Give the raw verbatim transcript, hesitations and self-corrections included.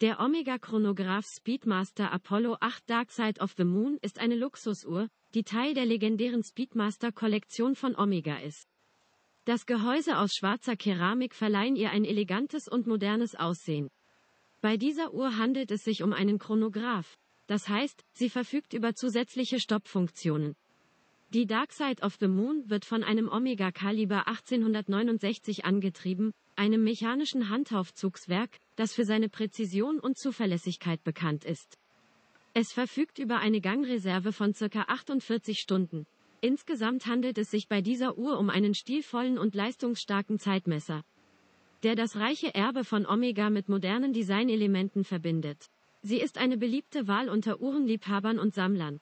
Der Omega Chronograph Speedmaster Apollo acht Dark Side of the Moon ist eine Luxusuhr, die Teil der legendären Speedmaster-Kollektion von Omega ist. Das Gehäuse aus schwarzer Keramik verleihen ihr ein elegantes und modernes Aussehen. Bei dieser Uhr handelt es sich um einen Chronograph. Das heißt, sie verfügt über zusätzliche Stoppfunktionen. Die Dark Side of the Moon wird von einem Omega Kaliber achtzehnhundertneunundsechzig angetrieben, einem mechanischen Handaufzugswerk, das für seine Präzision und Zuverlässigkeit bekannt ist. Es verfügt über eine Gangreserve von ca. achtundvierzig Stunden. Insgesamt handelt es sich bei dieser Uhr um einen stilvollen und leistungsstarken Zeitmesser, der das reiche Erbe von Omega mit modernen Designelementen verbindet. Sie ist eine beliebte Wahl unter Uhrenliebhabern und Sammlern.